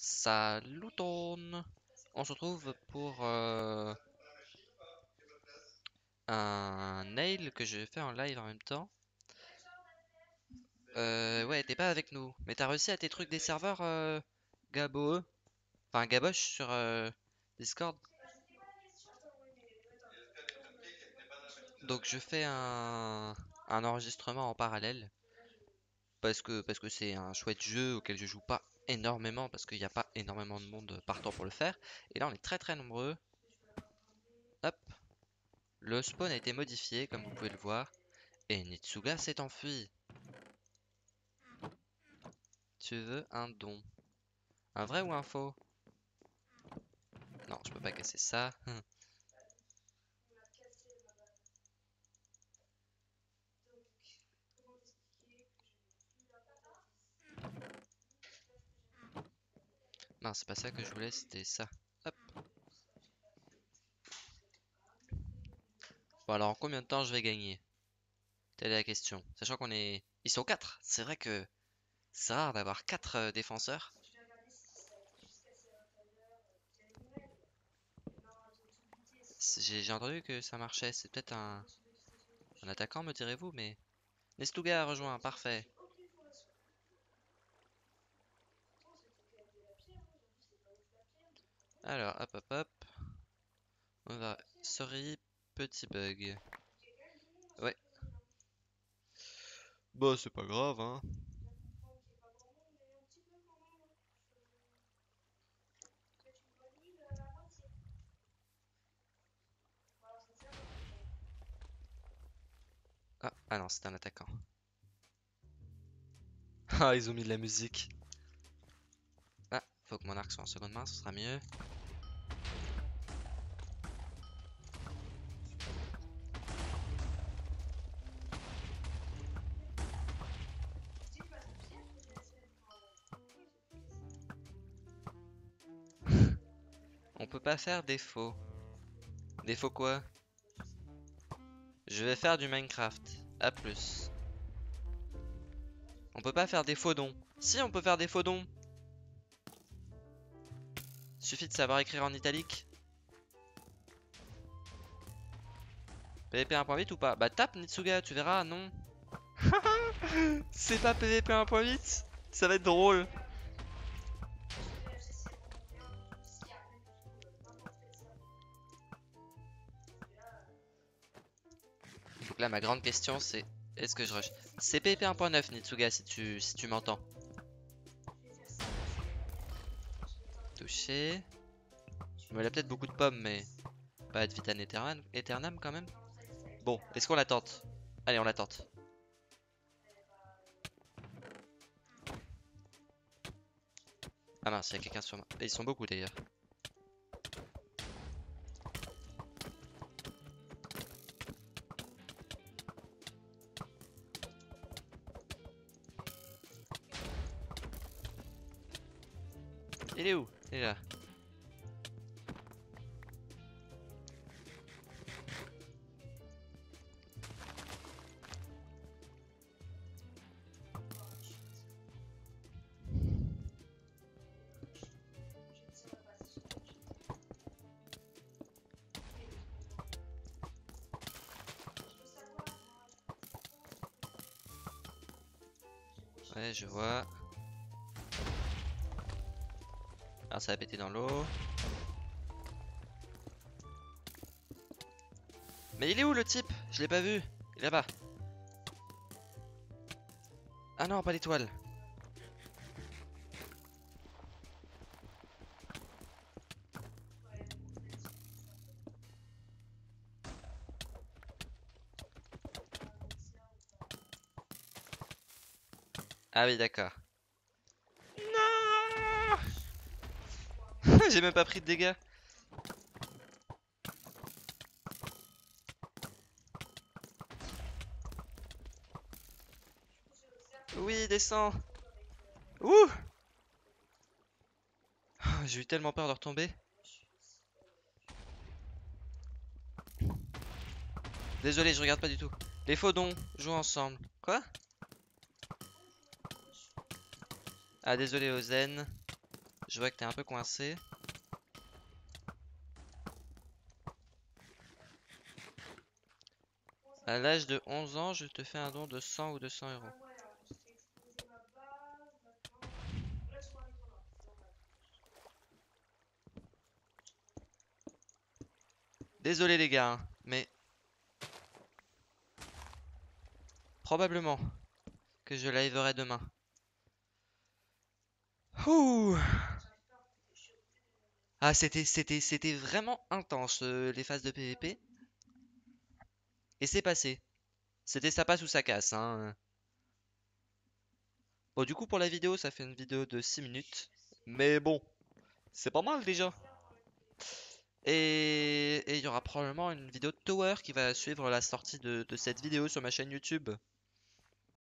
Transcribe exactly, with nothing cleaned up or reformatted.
Salut tourne. On se retrouve pour euh, un nail que je fais en live en même temps. Euh, ouais, t'es pas avec nous, mais t'as réussi à tes trucs des serveurs euh, Gaboche, enfin Gaboche sur euh, Discord. Donc je fais un, un enregistrement en parallèle parce que parce que c'est un chouette jeu auquel je joue pas énormément parce qu'il n'y a pas énormément de monde partant pour le faire. Et là on est très très nombreux. Hop. Le spawn a été modifié comme vous pouvez le voir. Et Nitsuga s'est enfui. Tu veux un don? Un vrai ou un faux? Non, je peux pas casser ça. Non, c'est pas ça que je voulais, c'était ça. Hop. Bon, alors en combien de temps je vais gagner? Telle est la question. Sachant qu'on est... Ils sont quatre. C'est vrai que c'est rare d'avoir quatre défenseurs. J'ai entendu que ça marchait. C'est peut-être un... un attaquant, me direz-vous, mais... Nitsuga a rejoint, parfait. Alors, hop hop hop. On va... Sorry, petit bug. Ouais. Bah, c'est pas grave, hein. Ah, ah non, c'est un attaquant. Ah, ils ont mis de la musique. Ah, faut que mon arc soit en seconde main, ce sera mieux. On peut pas faire des faux. Des faux quoi? Je vais faire du Minecraft. A plus. On peut pas faire des faux dons. Si, on peut faire des faux dons. Suffit de savoir écrire en italique. PvP un point huit ou pas? Bah tape Nitsuga, tu verras, non. C'est pas PvP un point huit? Ça va être drôle. Là, ma grande question, c'est est-ce que je rush? C'est PvP un point neuf, Nitsuga, si tu, si tu m'entends. Touché. Il a peut-être beaucoup de pommes, mais pas de vitam aeternam quand même. Bon, est-ce qu'on la tente? Allez, on la tente. Ah mince, il y a quelqu'un sur moi. Ils sont beaucoup d'ailleurs. Il est où? Il est là. Ouais, je vois. Alors ça va péter dans l'eau. Mais il est où le type? Je l'ai pas vu. Il est là-bas. Ah non, pas l'étoile. Ah oui, d'accord. J'ai même pas pris de dégâts. Oui, descends. Ouh. J'ai eu tellement peur de retomber. Désolé, je regarde pas du tout. Les faux dons jouent ensemble. Quoi? Ah, désolé, Ozen. Je vois que t'es un peu coincé. À l'âge de onze ans, je te fais un don de cent ou deux cents euros. Désolé les gars, hein, mais probablement que je liverai demain. Ouh. Ah, c'était c'était c'était vraiment intense euh, les phases de P V P. Et c'est passé. C'était ça passe ou ça casse. Hein. Bon, du coup, pour la vidéo, ça fait une vidéo de six minutes. Mais bon, c'est pas mal déjà. Et il y aura probablement une vidéo de Tower qui va suivre la sortie de, de cette vidéo sur ma chaîne YouTube.